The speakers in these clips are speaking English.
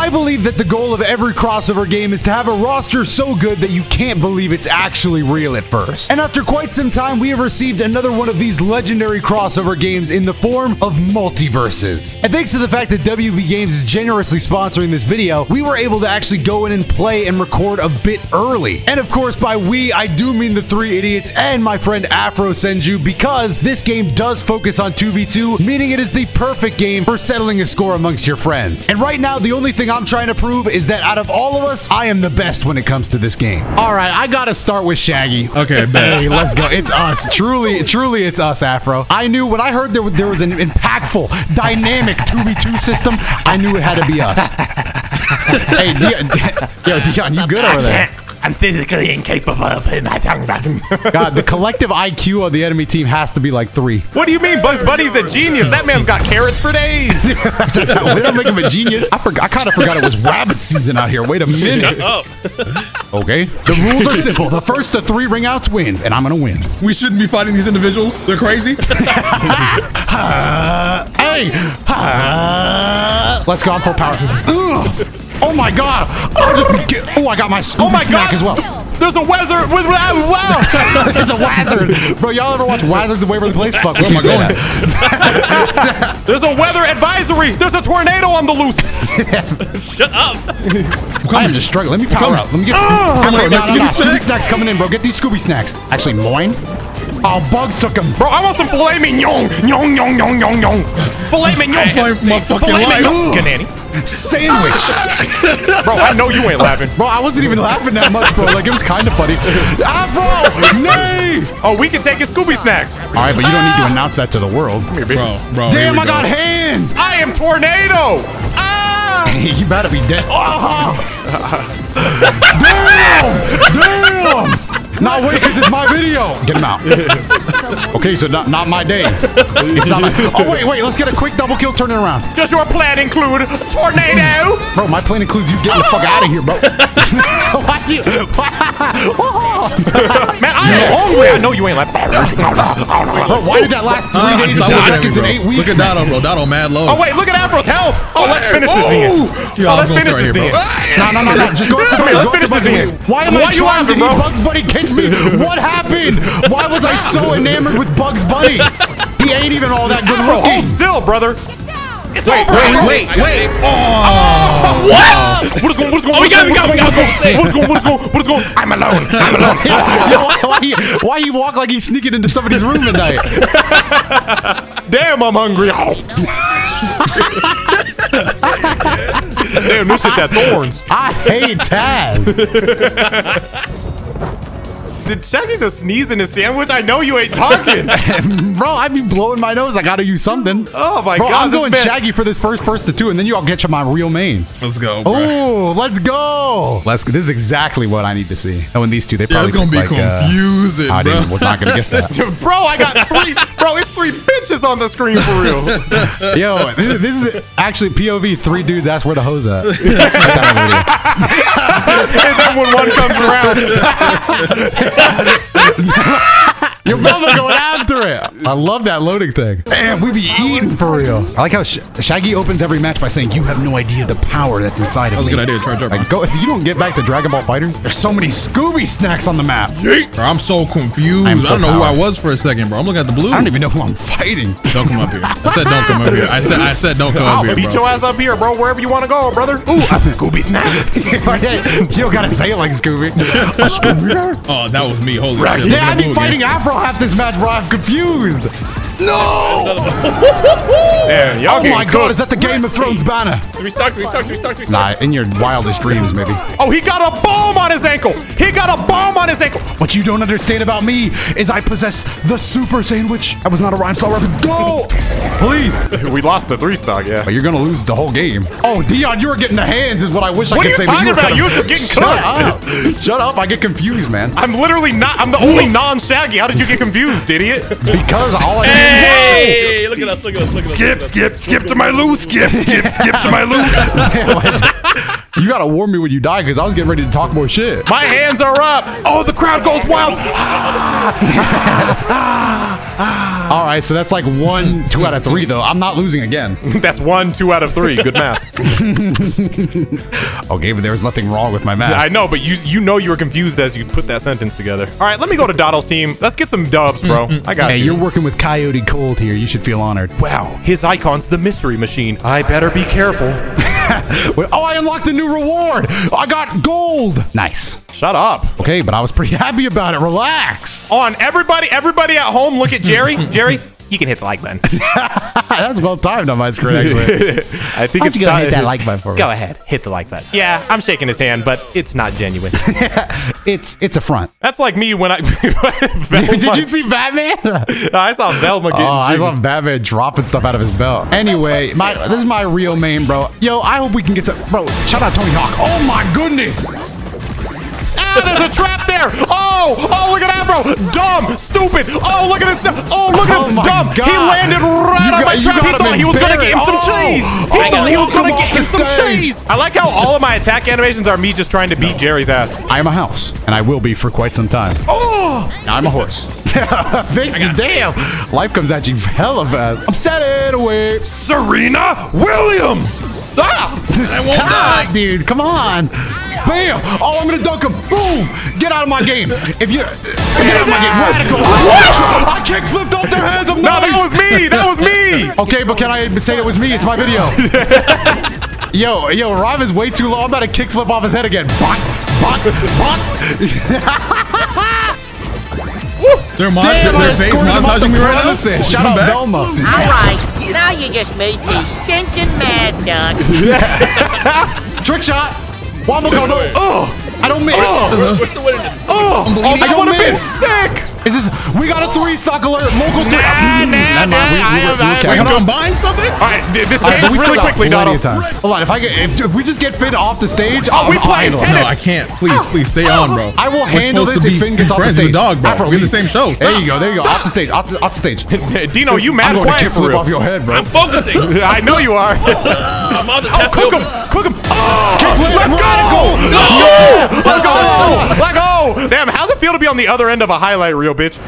I believe that the goal of every crossover game is to have a roster so good that you can't believe it's actually real at first. And after quite some time, we have received another one of these legendary crossover games in the form of MultiVersus. And thanks to the fact that WB Games is generously sponsoring this video, we were able to actually go in and play and record a bit early. And of course, by we, I do mean the three idiots and my friend Afro Senju, because this game does focus on 2v2, meaning it is the perfect game for settling a score amongst your friends. And right now, the only thing I'm trying to prove is that out of all of us, I am the best when it comes to this game. All right, I gotta start with Shaggy. Okay, hey, let's go. It's us. Truly, it's us, Afro. I knew when I heard there was an impactful, dynamic 2v2 system, I knew it had to be us. Hey, Dion, you good over there? I'm physically incapable of putting my tongue back. God, the collective IQ of the enemy team has to be like 3. What do you mean? Bugs Bunny's a genius. That man's got carrots for days. We don't make him a genius. I kind of forgot it was rabbit season out here. Wait a minute. Okay. The rules are simple. The first of 3 ring outs wins, and I'm going to win. We shouldn't be fighting these individuals. They're crazy. Hey. Let's go. I'm full power. Oh my God! Oh, I got my Scooby snack as well. There's a wizard with wow! There's a wizard, bro. Y'all ever watch Wizards of Waverly Place? Fuck, where am I going? There's a weather advisory. There's a tornado on the loose. Shut up! I am just struggling. Let me power up. Let me get some Scooby snacks coming in, bro. Get these Scooby snacks. Actually, mine. Oh, Bugs took him. Bro, I want some filet mignon. Filet mignon. I'm for my fucking life. Good nanny. Sandwich. Bro, I know you ain't laughing. Bro, I wasn't even laughing that much, bro. Like, it was kind of funny. Afro, nay! Oh, we can take his Scooby snacks. All right, but you don't need to announce that to the world. Come here, baby. Bro, damn, I got hands. I am tornado. You better be dead. Damn! Damn! Not wait, because it's my video. Get him out. Okay, so not my day. It's not my wait, let's get a quick double kill, turn it around. Does your plan include tornado? Bro, my plan includes you getting the fuck out of here, bro. Why do you? Man, I am hungry. I know you ain't like. Bro, why did that last 3 days, 4 seconds, and 8 weeks? Look at Donald, bro. Donald mad low. Oh, wait, look at Afro's health. Oh, let's finish this thing. Oh, let's finish this thing. No. Just go up to the Let's finish this thing. Why am I trying to eat Bugs Bunny case? Me. What happened? Why was I so enamored with Bugs Bunny? He ain't even all that good looking. Hold still, brother. It's over. Wait. Oh, what? What is going? I'm alone. Why you walk like he's sneaking into somebody's room tonight? Damn, I'm hungry. Damn, this shit's got thorns. I hate Taz. Did Shaggy just sneeze in his sandwich? I know you ain't talking. Bro, I be blowing my nose. I gotta use something. Oh my God. I'm going Shaggy for this first to 2, and then y'all get you my real main. Let's go, bro. Oh, let's go. This is exactly what I need to see. Oh, and these two, they probably gonna be like, confusing. I was not gonna guess that. Bro, I got 3. Bro, it's 3 bitches on the screen for real. Yo, this is actually POV 3 dudes. That's where the hose at. And then when one comes around. Your brother going after it. I love that loading thing. Damn, we be eating for real. I like how Shaggy opens every match by saying, "You have no idea the power that's inside of me." That was a good idea. Like, go if you don't get back to Dragon Ball FighterZ. There's so many Scooby snacks on the map. Bro, I'm so confused. I don't know who I was for a second, bro. I'm looking at the blue. I don't even know who I'm fighting. Don't come up here. I said don't come up here. I said don't come up here. Beat your ass up here, bro. Wherever you want to go, brother. Ooh, a Scooby snack. You don't gotta say it like Scooby. A Scooby. Oh, that was me. Holy shit. Yeah, I've been fighting Afro half this match, bro. I'm confused. No! Damn, oh my God, is that the Game of Thrones banner? Restock. Nah, in your wildest dreams, maybe. Oh, he got a bomb on his ankle! What you don't understand about me is I possess the super sandwich. That was not a rhyme, so go! Please! We lost the 3-stock, yeah. But you're gonna lose the whole game. Oh, Dion, you were getting the hands is what I wish I could say. What are you talking about? You were just getting cut. Shut up, I get confused, man. I'm the only non-Shaggy. How did you get confused, idiot? Because all I see. Hey! Look at us! Look at us! Skip to my loo! Skip to my loo! You gotta warn me when you die because I was getting ready to talk more shit. My hands are up. Oh, the crowd goes wild. All right, so that's like 1, 2 out of 3 though. I'm not losing again. That's 1, 2 out of 3. Good math. Oh, Gabe, there was nothing wrong with my math. I know, but you were confused as you put that sentence together. All right, let me go to Donald's team. Let's get some dubs, bro. I got you. Hey, you're working with Coyote Cold here. You should feel honored. Wow, his icon's the mystery machine. I better be careful. Oh, I unlocked a new reward. I got gold. Nice. Shut up. Okay, but I was pretty happy about it. Relax. On everybody at home, look at Jerry. Jerry, you can hit the like button. That's well timed on my screen, actually. I think it's time to hit that like button for me. Go ahead, hit the like button. Yeah, I'm shaking his hand, but it's not genuine. It's a front. That's like me when I. Did you see Batman? I saw Velma. Oh, I saw Batman dropping stuff out of his belt. Anyway, this is my real main, bro. Yo, I hope we can get some. Bro, shout out Tony Hawk. Oh my goodness. Ah, there's a trap there! Oh, look at that, bro! Dumb, stupid! Oh, look at this! Oh, look at him! Dumb! God. He landed right on my trap! He thought he was gonna get him some cheese! He thought he was gonna get him some cheese! I like how all of my attack animations are me just trying to beat Jerry's ass. I am a house, and I will be for quite some time. Oh! Now I'm a horse. Damn! Life comes at you hella fast. I'm setting away. Serena Williams! Stop! Stop, dude! Come on! Bam! Oh, I'm gonna dunk him! Boom! Get out of my game! Get out of my game! Radical! What? I kick-flipped off their heads! I'm nice. That was me! That was me! Okay, but can I say it was me? It's my video. Yo, Rob is way too low. I'm about to kick-flip off his head again. Bonk! They're monitoring their face, monitoring me right now. Shout out Velma. All right, now you just made me stinking mad, Doug. Trick shot. Womble combo. Oh, I don't miss. What's the winner? I want to be sick. Is this? We got a 3-stock alert. Local 3. Nah. We're combine something. All right, this changes really quickly, Donald. Hold on, if we just get Finn off the stage, we playing tennis. No, I can't. Please stay on, bro. I will handle this if Finn gets off the stage. Dog, bro. We're in the same show. There you go. Off the stage. Off the stage. Dino, you mad quiet for real? Off your head, bro. I'm focusing. I know you are. Cook him! Cook him! Let's go! Let go! Damn, how's it feel to be on the other end of a highlight reel? Bitch.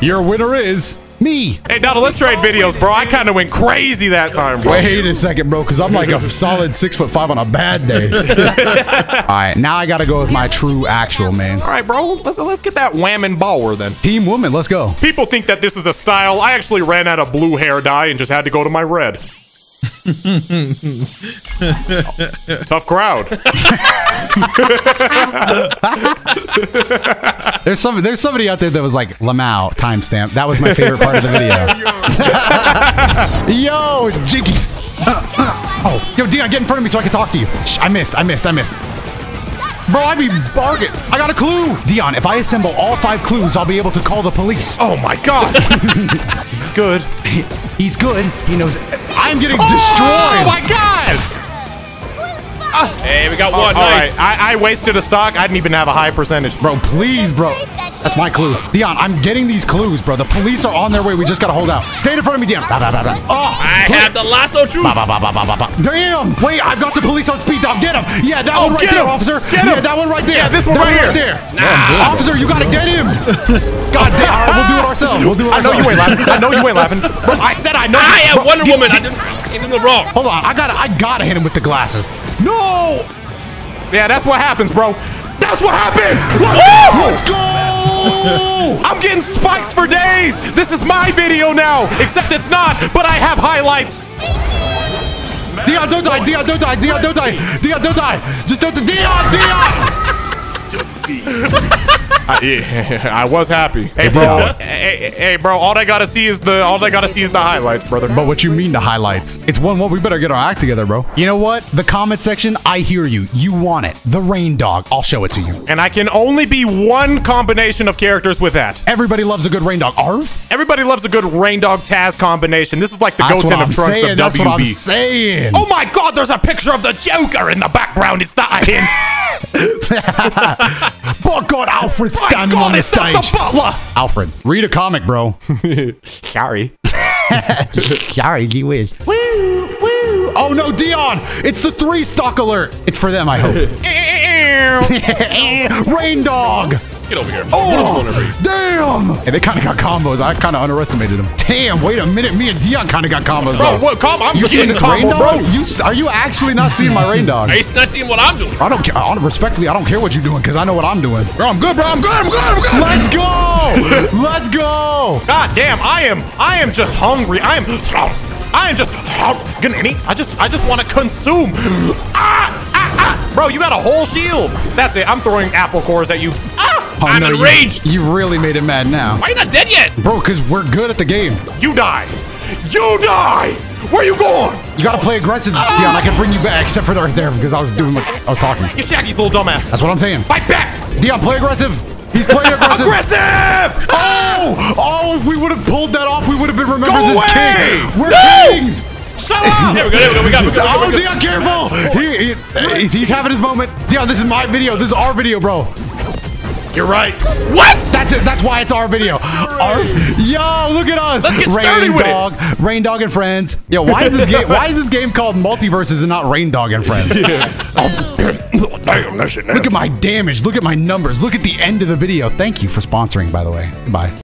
Your winner is me. Hey, Donald, let's trade videos, bro. I kind of went crazy that time, bro. Wait a second, bro, because I'm like a solid 6'5" on a bad day. All right, now I got to go with my true actual man. All right, bro, let's get that whamming baller then. Team woman, let's go. People think that this is a style. I actually ran out of blue hair dye and just had to go to my red. Tough crowd. There's somebody out there that was like Lamau timestamp. That was my favorite part of the video. Yo, jinkies. Oh, yo, Dion, get in front of me so I can talk to you. Shh, I missed. Bro, I be bargain. I got a clue. Dion, if I assemble all 5 clues, I'll be able to call the police. Oh my God. He's good. He's good. He knows. I'm getting destroyed. Oh my God. Hey, we got one. Nice. All right. I wasted a stock. I didn't even have a high percentage. Bro, please, bro. That's my clue. Dion, I'm getting these clues, bro. The police are on their way. We just got to hold out. Stand in front of me, Dion. Oh, I have the lasso truth. Damn. Wait, I've got the police on speed dial. Get him. Yeah, that one right there, officer. Get him. Yeah, that one right there. Yeah, this one right here. Nah. Officer, you got to get him. God damn. All right, we'll do it ourselves. I know you ain't laughing. I know you ain't laughing. Bro, I said I know. I am Wonder Woman. I didn't do the wrong. Hold on. I gotta hit him with the glasses. No! Yeah, that's what happens, bro. That's what happens! Let's go! I'm getting spikes for days! This is my video now! Except it's not, but I have highlights! Dion, don't die! Dion, don't die! Dion, don't die! Dion, don't die! Just don't die! Dion! I was happy. Hey, bro. Hey, bro. All I gotta see is the highlights, brother. But what you mean the highlights? It's 1-1. We better get our act together, bro. You know what? The comment section. I hear you. You want it. The rain dog. I'll show it to you. And I can only be one combination of characters with that. Everybody loves a good rain dog. Arf. Everybody loves a good rain dog Taz combination. This is like the Goten of Trunks of WB. That's what I'm saying. Oh my God! There's a picture of the Joker in the background. Is that a hint? Oh God, Alfred's standing on the stage. Alfred, read a comic, bro. Sorry. Sorry, gee whiz. Woo, woo. Oh no, Dion! It's the 3-stock alert. It's for them, I hope. Rain dog. Get over here. Oh, damn! Hey, they kind of got combos. I kind of underestimated them. Damn, wait a minute. Me and Dion kind of got combos. Bro, what combo? I'm you seeing this combo, bro? Are you actually not seeing my rain dog? Are you not seeing what I'm doing? I don't care. Respectfully, I don't care what you're doing because I know what I'm doing. Bro, I'm good, bro. I'm good. I'm good. I'm good. Let's go. Let's go. God damn, I am just hungry. I am just gonna eat. I just want to consume. Bro, you got a whole shield. That's it. I'm throwing apple cores at you. Oh, I'm enraged. You really made him mad now. Why are you not dead yet? Bro, because we're good at the game. You die. You die. Where are you going? You got to play aggressive, Dion. I can bring you back, except for right there, because I was doing what I was talking. You're Shaggy's little dumbass. That's what I'm saying. Fight back. Dion, play aggressive. He's playing aggressive. Aggressive! Oh! Oh, if we would have pulled that off, we would have been remembered as king. We're kings. Shut up! There we go, there we go, we got it. Oh, Dion, careful! He's having his moment. Dion, this is my video. This is our video, bro. You're right. What? That's it. That's why it's our video. Yo, look at us. Let's get started with it. Rain Dog and Friends. Yo, why is this game? Why is this game called MultiVersus and not Rain Dog and Friends? Yeah. Damn, that shit. Look at my damage. Look at my numbers. Look at the end of the video. Thank you for sponsoring, by the way. Goodbye.